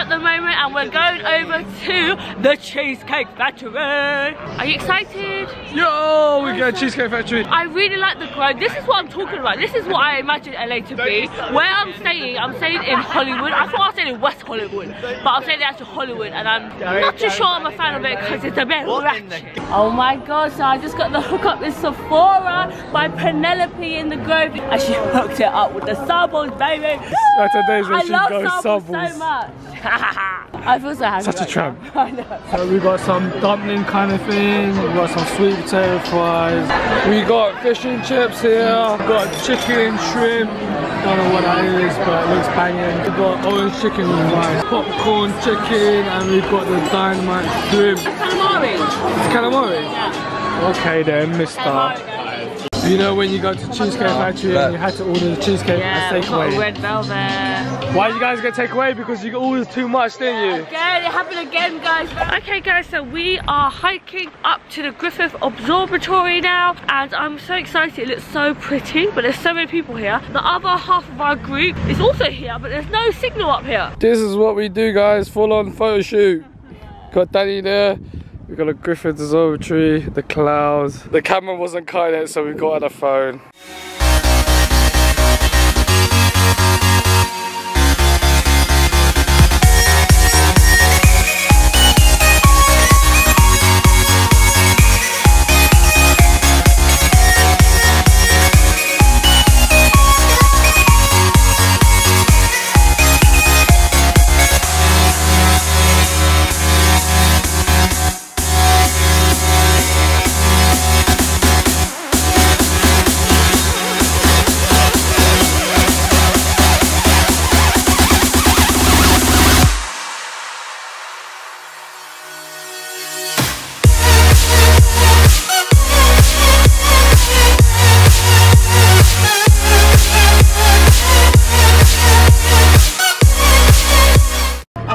at the moment and we're going over to the Cheesecake Factory. Are you excited? Yo, we're going to Cheesecake Factory. I really like the grove. This is what I'm talking about. This is what I imagine LA to be. Where I'm staying in Hollywood. I thought I was staying in West Hollywood, but I'm staying actually Hollywood, and I'm not too sure I'm a fan of it because it's a bit ratchet. Oh my god, so I just got the hookup with Sephora by Penelope in the Grove, and she hooked it up with the Sabons, baby. I love Sabons so much. I feel so happy. Such a tramp. Now. I know. So we got some dumpling kind of thing, we got some sweet potato fries, we got fish and chips here, we got chicken, shrimp, don't know what that is, but it looks banging. We've got orange chicken with rice, popcorn chicken, and we've got the dynamite shrimp. It's calamari. It's calamari? Yeah. Okay then, mister. You know when you go to Cheesecake Factory and you had to order the cheesecake as takeaway? Yeah, red velvet. Why did you guys get takeaway? Because you ordered too much, didn't you? Again, it happened again, guys. Okay guys, so we are hiking up to the Griffith Observatory now, and I'm so excited. It looks so pretty, but there's so many people here. The other half of our group is also here, but there's no signal up here. This is what we do, guys. Full on photo shoot. Got Danny there. We got a Griffith Observatory, the clouds. The camera wasn't kind yet, so we got on a phone.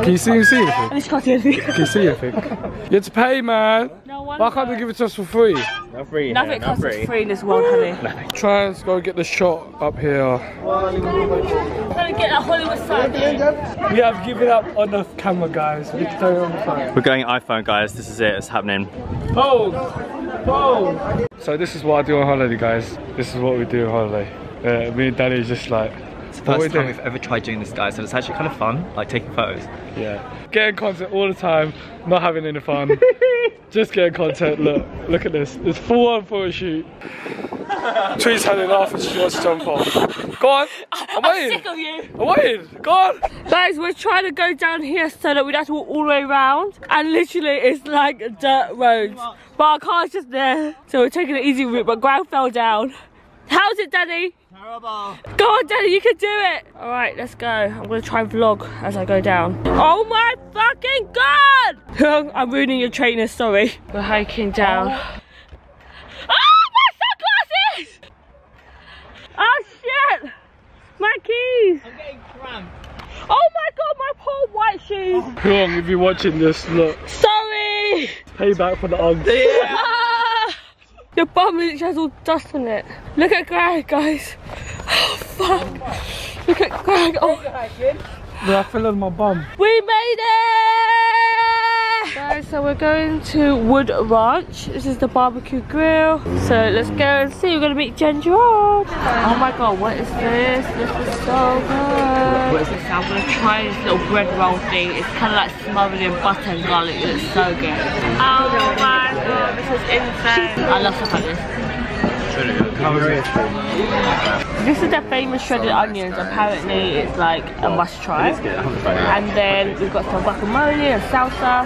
Can you see anything? I just can't see anything. Can you see anything? You have to pay, man. No wonder. Why can't they give it to us for free? Not free. Nothing costs us free in this world, honey. Try and go get the shot up here. I'm gonna get that Hollywood side. We have given up on the camera, guys. We have to turn it on the phone. We're going iPhone, guys. This is it. It's happening. Hold! Hold! So this is what I do on holiday, guys. This is what we do on holiday. Me and Danny is just like... It's the first time we've ever tried doing this, guys, so it's actually kind of fun, like taking photos. Yeah. Getting content all the time, not having any fun. Just getting content, look at this. It's full on photo shoot. Tree's had enough and she wants to jump off. Go on, I'm sick of you. I'm waiting, go on. Guys, we're trying to go down here so that we'd have to walk all the way around. And literally it's like dirt roads. But our car's just there. So we're taking an easy route, but ground fell down. How's it, Daddy? Terrible. Go on, Daddy, you can do it. All right, let's go. I'm gonna try and vlog as I go down. Oh my fucking god! I'm ruining your trainer, sorry. We're hiking down. Oh, my sunglasses! Oh shit! My keys! I'm getting cramped. Oh my god, my poor white shoes! Oh, come on, if you're watching this, look. Sorry! Payback for the Uggs. Yeah. Your bum literally has all dust on it. Look at Greg, guys. Oh, fuck. Look at Greg. Oh. Yeah, I fell on my bum. We made it! Guys, so we're going to Wood Ranch. This is the barbecue grill. So let's go and see. We're going to meet Jen Gerard. Oh my god, what is this? This is so good. What is this? I'm going to try this little bread roll thing. It's kind of like smothered in butter and garlic. It's so good. Oh my. This is insane. I love stuff like this. This is their famous shredded onions. Apparently it's like a must try. And then we've got some guacamole and salsa.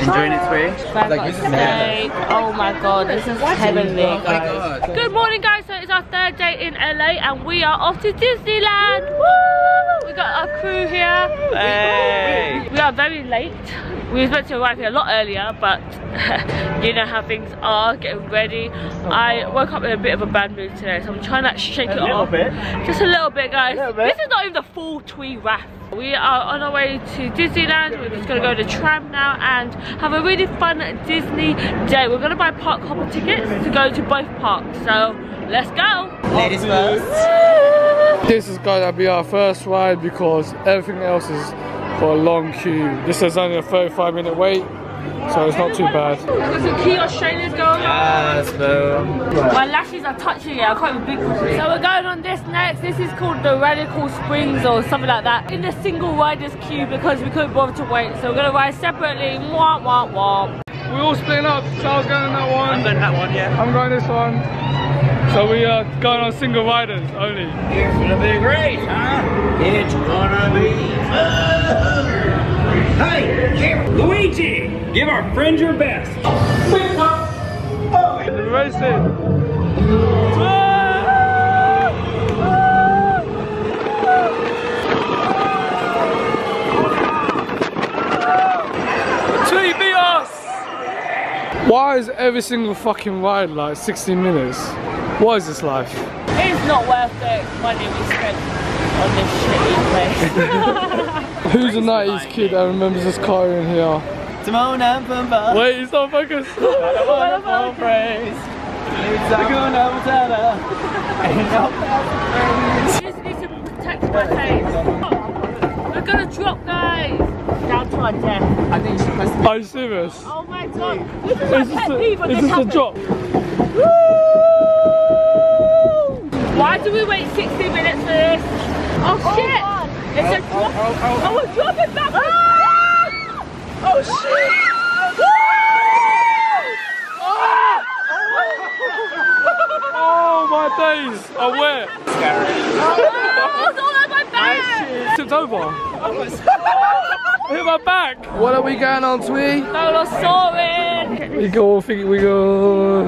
Enjoying its way. Steak. Oh my god, this is heavenly, guys. Good morning, guys. So it's our third day in LA and we are off to Disneyland. Woo! We got our crew here. Hey. We are very late. We were meant to arrive here a lot earlier, but you know how things are, getting ready. I woke up in a bit of a bad mood today, so I'm trying to shake it off. A little bit. Just a little bit, guys. This is not even the full twee wrap. We are on our way to Disneyland. We're just going to go to tram now and have a really fun Disney day. We're going to buy park hopper tickets to go to both parks, so let's go. Ladies first. This is going to be our first ride because everything else is for a long queue. This is only a 35-minute wait, so it's not too bad. I've got some key Australians going on. Yes, no. My lashes are touching it, I can't even big. So we're going on this next. This is called the Radical Springs or something like that. In the single widest queue because we couldn't bother to wait. So we're going to ride separately. Wah, wah, wah. We all split up. Charles going on that one. I'm going that one, yeah. I'm going this one. So we are going on single riders only. It's gonna be great, huh? It's gonna be fun. Hey, Luigi, give our friend your best. We're racing. Why is every single fucking ride like 60 minutes? What is this life? It's not worth the money we spent on this shitty place. Who's the 90s kid that remembers this car in here? Wait, it's not focused. I don't want to praise. I just need to protect my face. We're gonna drop, guys. Down to our death. I think she's supposed to be. Are you serious? Oh my god. This is my pet peeve when this happens. It's just a drop. Woo! Why do we wait 60 minutes for this? Oh, oh shit! God. It's a drop. Oh, we're dropping back. Ah! Oh shit! Oh my days. I'm wet. Oh, it's all over my back. It's over. Hit my back! What are we going on, Twee? Dinosaur! We go, all think we go.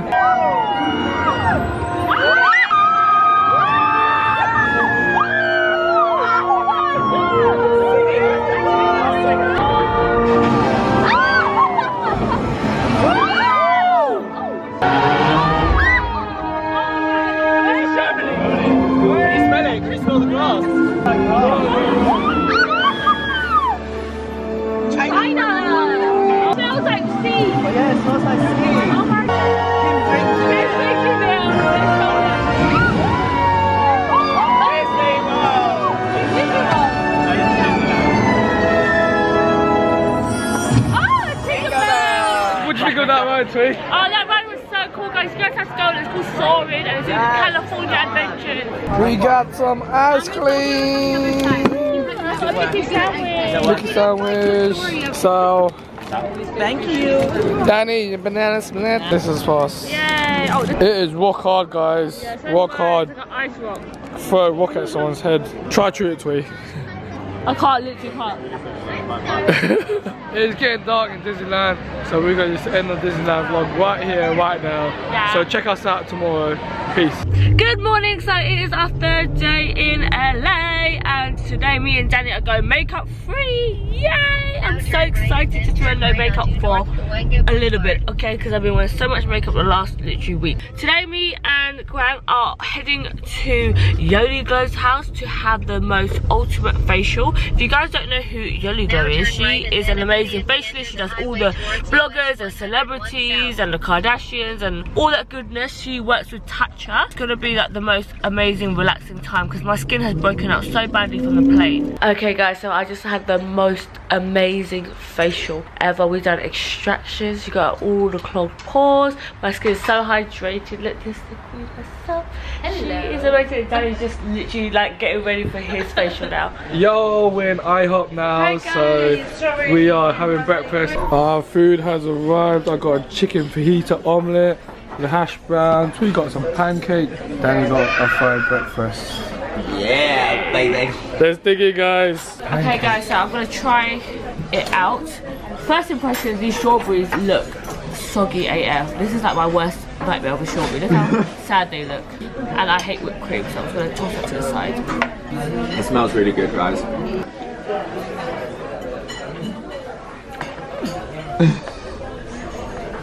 Oh, that ride was so cool, guys. You guys have to go. It's called Soaring and it's in California Adventures. We got some ice cream. Cookie sandwich. So, thank you. Danny, your banana split. This is fast. Yay. Oh, it is rock hard, guys. Yeah, so rock hard. Like an ice rock. Throw a rock at someone's head. Try to it, Twee. I can't, literally can't. It's getting dark in Disneyland, so we're going to end the Disneyland vlog right here, right now. Yeah. So check us out tomorrow. Peace. Good morning, so it is our third day in LA, and today me and Danny are going makeup free. Yay! I'm so excited to try no makeup for a little bit, okay? Because I've been wearing so much makeup the last literally week. Today me and Graham are heading to Yoli Glow's house to have the most ultimate facial. If you guys don't know who Yoli Glow is, she is an amazing facialist. She does all the bloggers and celebrities and the Kardashians and all that goodness. She works with Tatcha. It's gonna be like the most amazing relaxing time because my skin has broken out so badly from the plane. Okay guys, so I just had the most amazing facial ever. We've done extractions, you got all the clogged pores. My skin is so hydrated. Look, this is herself. She is amazing. Danny's just literally like getting ready for his facial now. Yo, we're in IHOP now, so we are having breakfast. Our food has arrived. I got a chicken fajita omelette, the hash browns. We got some pancake. Danny got a fried breakfast. Yeah, baby. Let's dig it, guys. Okay, guys, so I'm gonna try it out. First impression, these strawberries look soggy AF. This is like my worst nightmare of a strawberry. Look how sad they look. And I hate whipped cream, so I'm just gonna toss it to the side. It smells really good, guys.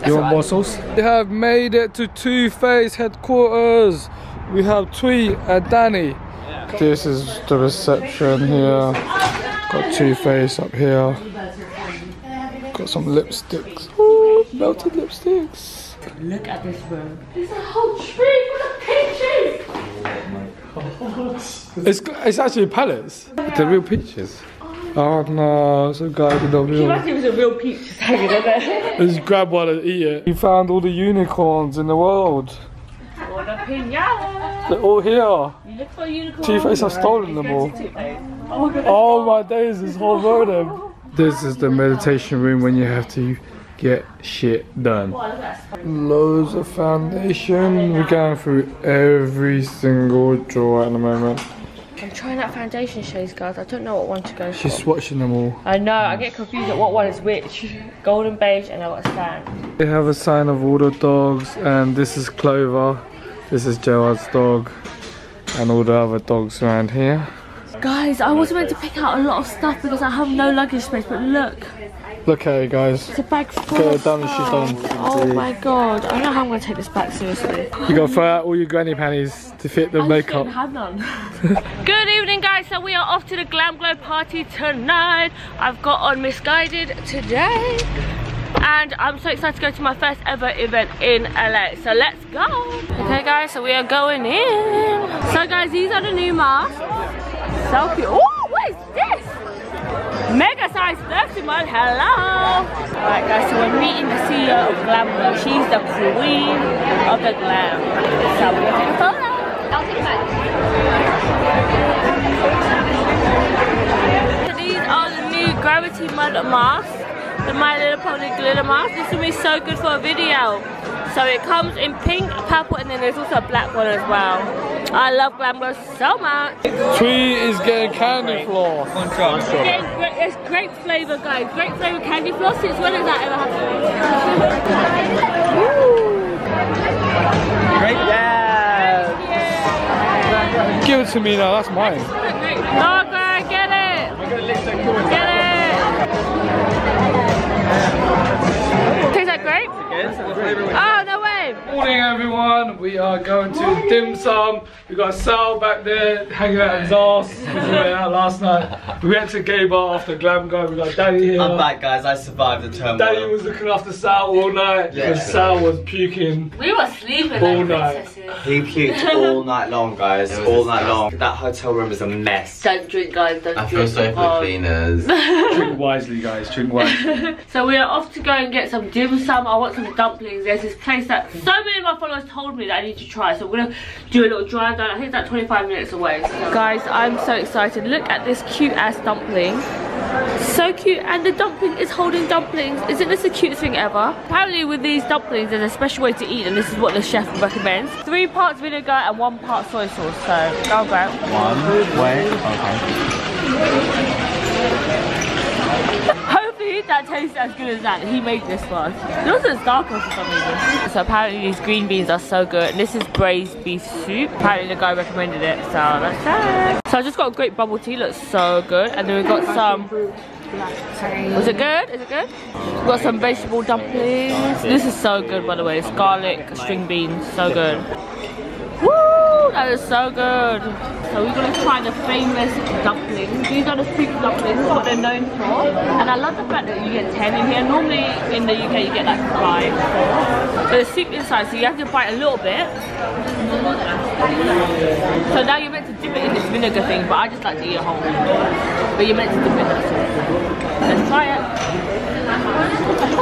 You want more sauce? We have made it to Too Faced headquarters. We have Twee and Danny. This is the reception here. Got Too Faced up here. Got some lipsticks. Ooh, melted lipsticks. Look at this room. There's a whole tree full of peaches. Oh my god. It's actually palettes. They're real peaches. Oh. Oh no, so glad we don't. She must think it was a real peach salad, isn't it? Just grab one and eat it. You found all the unicorns in the world. All the piñatas. They're all here. You look for a unicorn. Too Faced have stolen them all. Oh my days, this whole load of them. This is the meditation room when you have to get shit done. Loads of foundation. We're going through every single drawer at the moment. I'm trying out foundation shades, guys. I don't know what one to go for. She's swatching them all. I know, I get confused at what one is which. Golden beige and I got a sand. They have a sign of all the dogs, and this is Clover. This is Gerard's dog and all the other dogs around here. Guys, I was meant to pick out a lot of stuff because I have no luggage space, but look. Look at it, guys. It's a bag full of stuff. Oh my god, I don't know how I'm going to take this back seriously. You got to throw out all your granny panties to fit the makeup. I have none. Good evening, guys. So we are off to the Glamglow party tonight. I've got on Missguided today. And I'm so excited to go to my first ever event in LA. So let's go. Okay, guys, so we are going in. So, guys, these are the new masks. So cute. Oh, what is this? Mega size 31, hello! Alright guys, so we're meeting the CEO of Glamglow. She's the queen of the glam. So we're going to take a photo. I'll take it. So these are the new Gravity Mud masks. The My Little Pony glitter mask. This will be so good for a video. So it comes in pink, purple, and then there's also a black one as well. I love Glamglow so much. Twee is getting candy floss. It's grape flavour, guys. Grape flavour candy floss. Since when has that ever happened? Grape, yeah. Give it to me now, that's mine. No, guys, get it. Get it. Tastes like grape? Oh, no way! Morning, everyone. We are going to dim sum. We got Sal back there hanging out his ass. We went out last night. We went to gay bar after Glamglow. We got Daddy here. I'm back, guys. I survived the turmoil. Daddy was looking after Sal all night. Yeah, because Sal was puking. We were sleeping all night. He puked all night long, guys. All night long. That hotel room is a mess. Don't drink, guys. Don't drink. I feel sorry for the cleaners. Drink wisely, guys. Drink wisely. So we are off to go and get some dim sum. I want some dumplings. There's this place that so many of my followers told me that I need to try, so we're gonna do a little drive down. I think it's like 25 minutes away. So guys, I'm so excited. Look at this cute ass dumpling. So cute, and the dumpling is holding dumplings. Isn't this the cutest thing ever? Apparently with these dumplings there's a special way to eat, and this is what the chef recommends. 3 parts vinegar and 1 part soy sauce. So go grab one way. Okay. That tastes as good as that. He made this one. It also is darker for some reason. So apparently these green beans are so good. And this is braised beef soup. Apparently the guy recommended it. So that's it. So I just got a great bubble tea. Looks so good. And then we got some... Was it good? Is it good? We've got some vegetable dumplings. This is so good, by the way. It's garlic, string beans. So good. Woo! That is so good. So we're going to try the famous dumplings. These are the soup dumplings, what they're known for. And I love the fact that you get 10 in here. Normally in the UK you get like 5, 4. But the soup inside, so you have to bite a little bit. So now you're meant to dip it in this vinegar thing, but I just like to eat it whole. But you're meant to dip it in that soup. Let's try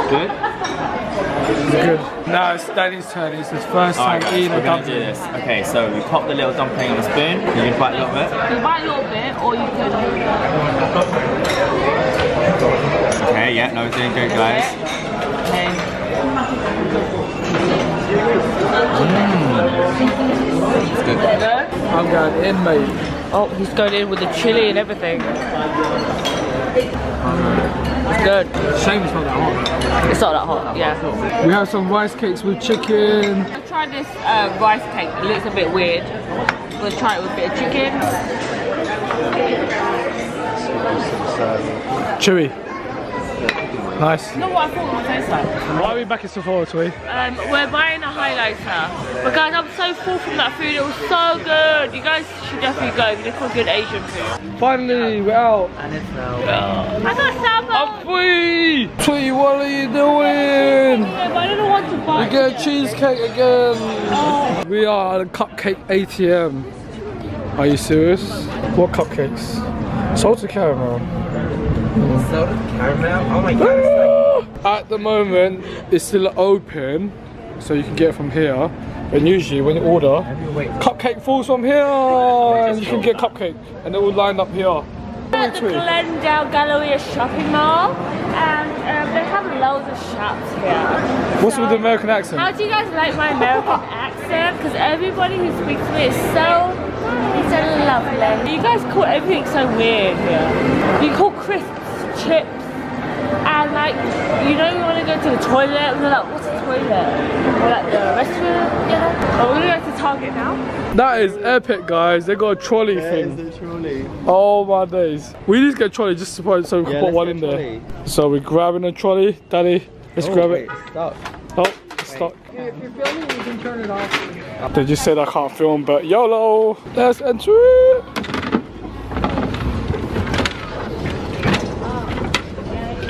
it. Good? Good. Now it's Daddy's turn. It's his first time eating a dumpling. Do this. Okay, so we pop the little dumpling on the spoon. You can bite a little bit. You can bite a little bit, or you can... Okay, yeah, no, doing good, guys. Okay. Mm. It's good. I'm going in, mate. Oh, he's going in with the chili and everything. It's good. Shame it's not that hot. It's not that hot, yeah. We have some rice cakes with chicken. I've tried this rice cake. It looks a bit weird. I'm going to try it with a bit of chicken. Chewy. Nice. Not what I thought it would taste like. Why are we back at Sephora, Twee? We're buying a highlighter. But guys, I'm so full from that food. It was so good. You guys should definitely go if you look for good Asian food. Finally, we're out. And it's now. I got Sabon. I'm free. Twee, what are you doing? I don't want to buy. We get a cheesecake again. Oh. We are at a cupcake ATM. Are you serious? What cupcakes? Salted caramel. soda caramel. Oh my god, it's like... At the moment, it's still open, so you can get it from here. And usually when you order, cupcake falls from here and you can get a cupcake. And they're all lined up here. At the Glendale Galleria shopping mall, and they have loads of shops here. What's with the American accent? How do you guys like my American accent? Because everybody who speaks to me is so nice and lovely. You guys call everything so weird here. You call crisps, chips, and like, you know, you want to go to the toilet and they're like, what's a toilet? Or like the restaurant, you know? Oh, we're going to go to Target now. That is epic, guys. They got a trolley thing. There's a trolley. Oh my days. We need to get a trolley just so we can put one in there. So we're grabbing a trolley. Daddy, let's grab it. It's stuck. Oh, it's stuck. Yeah, if you're filming, you can turn it off. They just said I can't film, but YOLO. Let's enter it.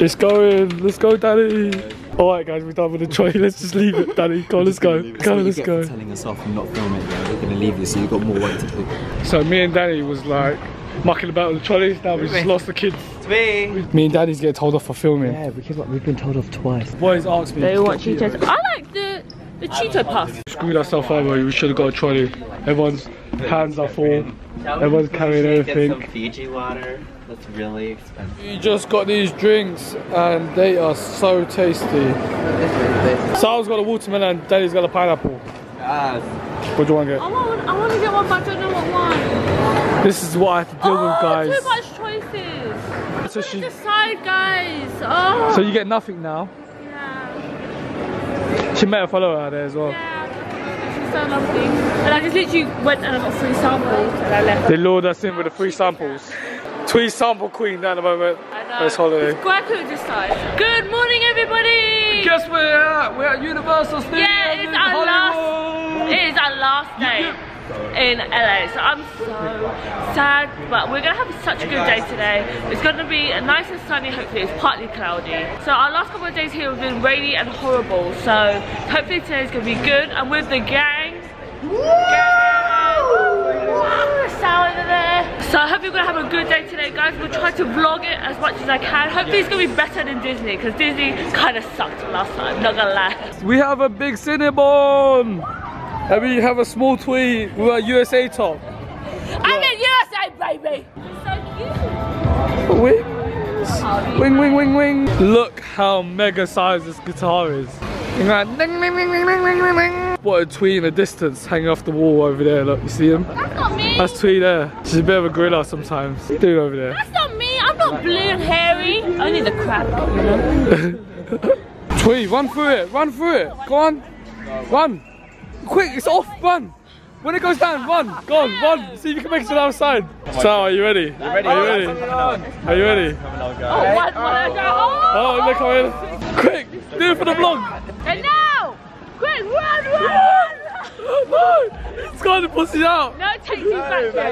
It's going, let's go, Daddy. Alright guys, we're done with the trolley, let's just leave it, Daddy. Go, let's go. Go, let's go. Telling us off and not filming, we're gonna leave you, so you've got more work to do. So me and Daddy was like mucking about with the trolleys, now we just lost the kids. Me and Daddy's getting told off for filming. Yeah, because like, we've been told off twice. Boys asked me. They want Cheetos. I like the Cheeto puff. Screwed ourselves over, we should have got a trolley. Everyone's hands are full. Everyone's carrying everything. Get some Fiji water. That's really expensive. We just got these drinks and they are so tasty. Sal's got a watermelon and Daddy's got a pineapple. Yes. What do you want to get? I want to get one, but I don't know what one. This is what I have to deal with, guys. Too much choices. So she decide, guys. Oh. So you get nothing now. Yeah. She met a follower out there as well. Yeah. So lovely. And I just literally went and I got free samples and I left. They lured us in with the free samples. Twee sample queen down the moment. I know. It's holiday. Good morning, everybody. Guess where we're at? We're at Universal Studios. Yeah, it's our last. It is our last day in LA. So I'm so sad, but we're gonna have such a good day today. It's gonna be nice and sunny. Hopefully, it's partly cloudy. So our last couple of days here have been rainy and horrible. So hopefully today's gonna be good. I'm with the gang. Woo! So I hope you're going to have a good day today, guys. We'll try to vlog it as much as I can. Hopefully it's going to be better than Disney, because Disney kind of sucked last time, not going to lie. We have a big Cinnabon! And we have a small Tweet with a USA top. I'm in USA, baby! It's so cute! Wing, wing, wing, wing. Look how mega sized this guitar is. What a Tweet in the distance hanging off the wall over there. Look, you see him? That's not me. That's Tweet there. She's a bit of a gorilla sometimes. Dude over there. That's not me. I'm not blue and hairy. Only the crab, you know. Tweet, run through it. Run through it. Go on. Run. Quick, it's off. Run. When it goes down, run. Go on, run. See if you can make it to the outside. So, are you ready? You're ready. Are you ready? Are you ready? Oh, what? Oh, look at it. Quick, do it for the vlog. And now. Quick, run, run! No! It's going to push it out! No, take you back there! I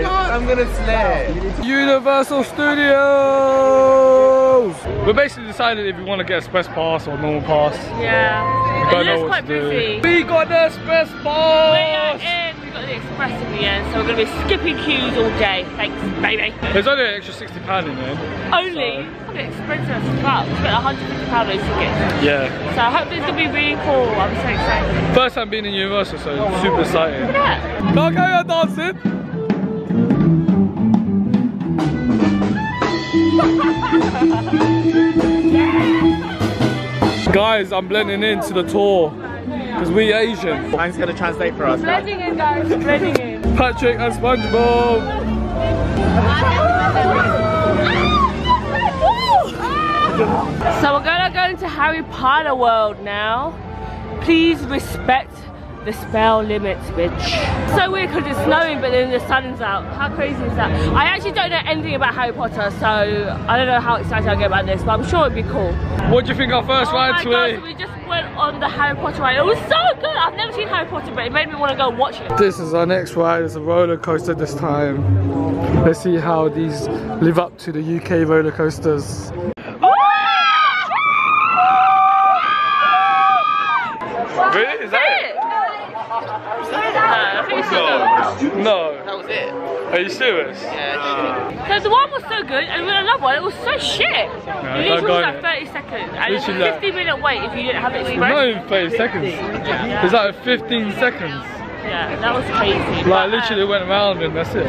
can't! I'm gonna slay! Universal Studios! We're basically deciding if we want to get a express pass or normal pass. Yeah. It looks quite busy. We got the express pass! We got in! We got the express in the end, so we're going to be skipping queues all day. Thanks, baby! There's only an extra £60 in there. Only? So. Expensive as fuck. It's about £150 each ticket. Yeah. So I hope this is going to be really cool. I'm so excited. First time being in Universal, so super exciting. Look at that. Now carry on dancing. Yeah. Guys, I'm blending into the tour. Because we Asian. Hank's going to translate for us. Blending in, guys. Blending in. Patrick and SpongeBob. So we're gonna go into Harry Potter world now. Please respect the spell limits, bitch. So weird because it's snowing but then the sun's out. How crazy is that? I actually don't know anything about Harry Potter, so I don't know how excited I get about this, but I'm sure it'd be cool. What do you think our first ride today? So we just went on the Harry Potter ride. It was so good! I've never seen Harry Potter, but it made me want to go watch it. This is our next ride. It's a roller coaster this time. Let's see how these live up to the UK roller coasters. Really? Is that it? No. That was it. Are you serious? Yeah. Because the one was so good, and with another one, it was so shit. No, you literally was like 30 seconds, and it's a 15-minute wait if you didn't have it express. Not even 30 seconds. Yeah. It's like 15 seconds. Yeah, that was crazy. Like, literally went around and that's it.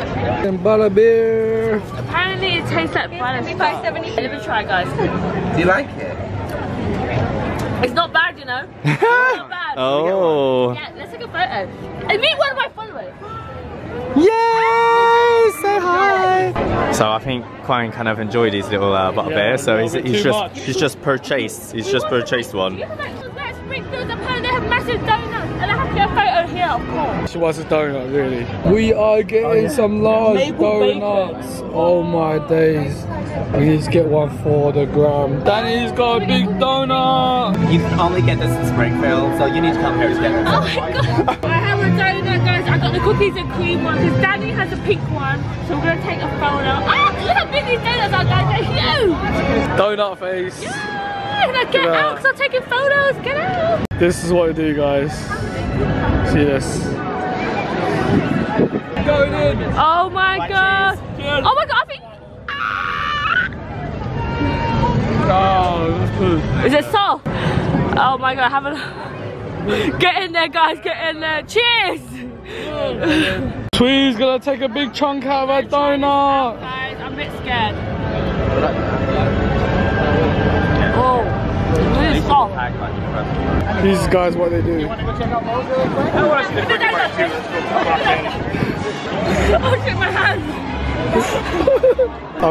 And Bada Beer. Apparently it tastes like banana. Give it a try, guys. Do you like it? It's not bad, you know. It's not bad. Oh. Yeah, let's take a photo. And meet one of my followers. Yay! Say hi! So I think Quine kind of enjoyed his little Bada Bear, so he's just purchased one. Yeah, that's Springfield. Apparently they have massive donuts, and I have to get a photo here, of course. She wants a donut, really. We are getting some large donuts. Bacon. Oh my days. We need to get one for the gram. Danny's got a big donut! You can only get this in Springfield, so you need to come here to get it. Oh my god! I have a donut, guys. I got the cookies and cream one, because Danny has a pink one. So we're going to take a photo. Ah! Look how big these donuts are, guys. They're huge! Donut face. Yeah! Now get out, because I'm taking photos. Get out! This is what I do, guys. See this. Going in! Oh my god! Oh my god, I think... Oh, is it salt? Oh my god, have a look. Get in there, guys, get in there. Cheers! Twee's gonna take a big chunk out of our donut. Guys, I'm a bit scared. Oh, this is salt. These guys, what they do. You want to go check out Mo's really quick? I want to see the quick part too. Oh shit, my hands. I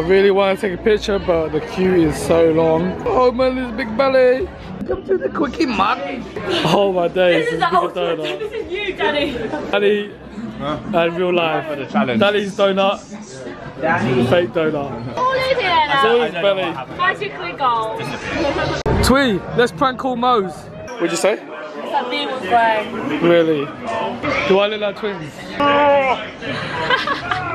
really want to take a picture, but the queue is so long. Oh man, this big belly! Come to the quickie, man! Oh my days! This is the ultimate. This is you, Danny. Danny, in real life, Danny's donut. Yeah. Danny, fake donut. All in here now. It's all belly. Magically gold. Twee, let's prank call Mo's. What'd you say? That beam was great. Really? Do I look like twins?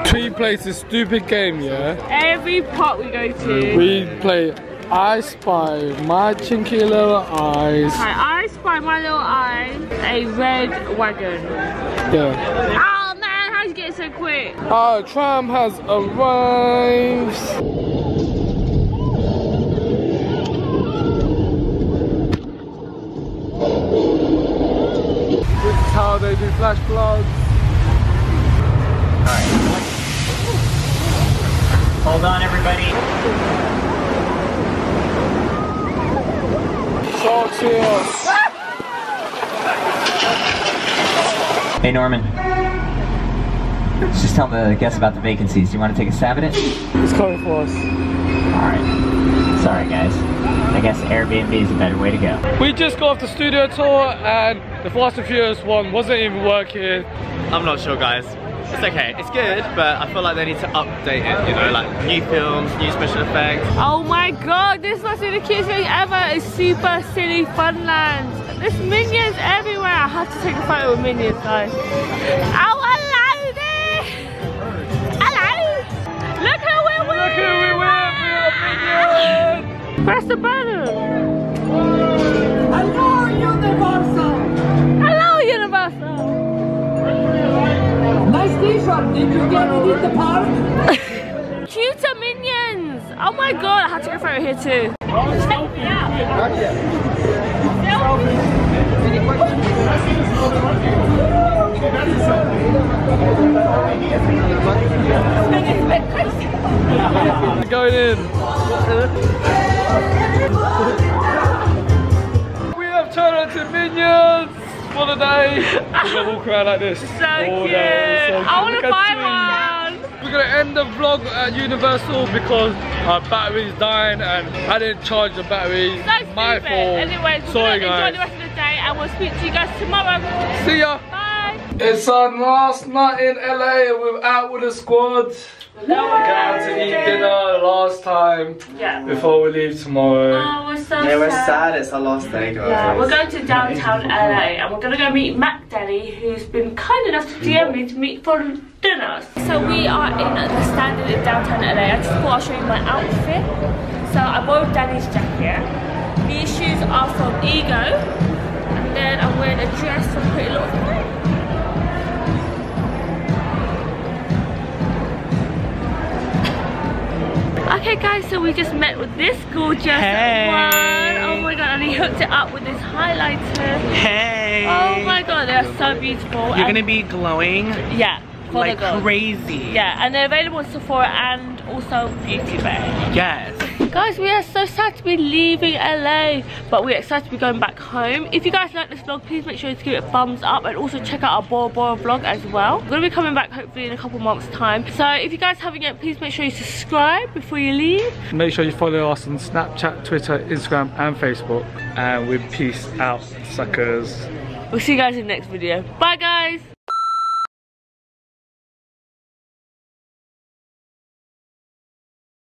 Tree plays this stupid game, yeah? Every pot we go to. We play I Spy My Chinky Little Eyes. I Spy My Little Eyes. A red wagon. Yeah. Oh man, how'd you get it so quick? Our tram has arrived. This is how they do flash vlogs. Alright. Hold on, everybody. Sharks here. Hey, Norman. Let's just tell the guests about the vacancies. Do you want to take a stab at it? It's coming for us. Alright. Sorry, guys. I guess Airbnb is a better way to go. We just got off the studio tour, and the Fast and Furious one wasn't even working. I'm not sure, guys. It's okay, it's good, but I feel like they need to update it, you know, like new films, new special effects. Oh my god, this must be the cutest thing ever. It's Super Silly Funland. There's minions everywhere. I have to take a photo with minions, guys. Oh, hello there! Hello! Look who we're with! Look who we're with! We're minions! Press the button! Hello, Universal! Hello, Universal! Nice t-shirt, did you get it in the park? Cuter minions! Oh my god, I had to go for it here too. Check me out. Going in. We have turned on to minions! For the day, we're gonna walk around like this. So all cute! So I want to buy one! We're gonna end the vlog at Universal because our battery's dying and I didn't charge the battery. So my fault. Anyways, we're gonna enjoy the rest of the day and we'll speak to you guys tomorrow. See ya! Bye! It's our last night in LA. We're out with the squad. Now we're going to eat dinner last time before we leave tomorrow. Oh, we're so sad. We're sad. It's our last day, guys. Yeah, we're going to downtown LA and we're going to go meet Mac Daddy, who's been kind enough to DM me to meet for dinner. So we are in the Standard in downtown LA. I just thought I'll show you my outfit. So I wore Daddy's jacket. These shoes are from Ego. And then I'm wearing a dress from Pretty Little Things. Okay guys, so we just met with this gorgeous one. Oh my god, and he hooked it up with this highlighter. Oh my god, they are so beautiful. You're gonna be glowing. Yeah. Like crazy. Yeah, and they're available at Sephora and also Beauty Bay. Yes. Guys, we are so sad to be leaving LA, but we're excited to be going back home. If you guys like this vlog, please make sure to give it a thumbs up and also check out our Bora Bora vlog as well. We're gonna be coming back hopefully in a couple months time. So if you guys haven't yet, please make sure you subscribe before you leave. Make sure you follow us on Snapchat, Twitter, Instagram and Facebook. And we peace out, suckers. We'll see you guys in the next video. Bye guys.